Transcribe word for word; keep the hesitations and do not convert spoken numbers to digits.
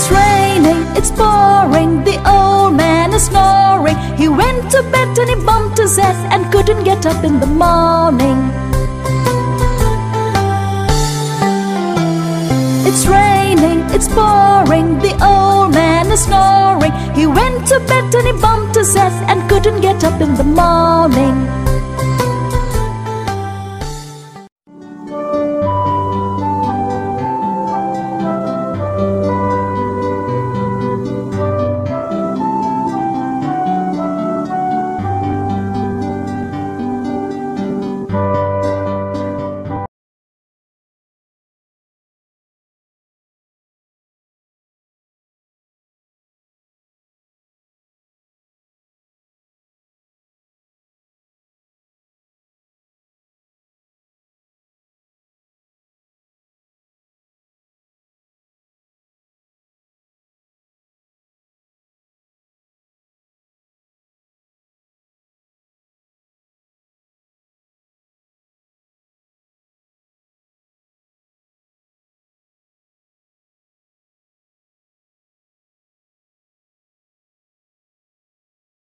It's raining, it's pouring, the old man is snoring. He went to bed and he bumped his head and couldn't get up in the morning. It's raining, it's pouring, the old man is snoring. He went to bed and he bumped his head and couldn't get up in the morning.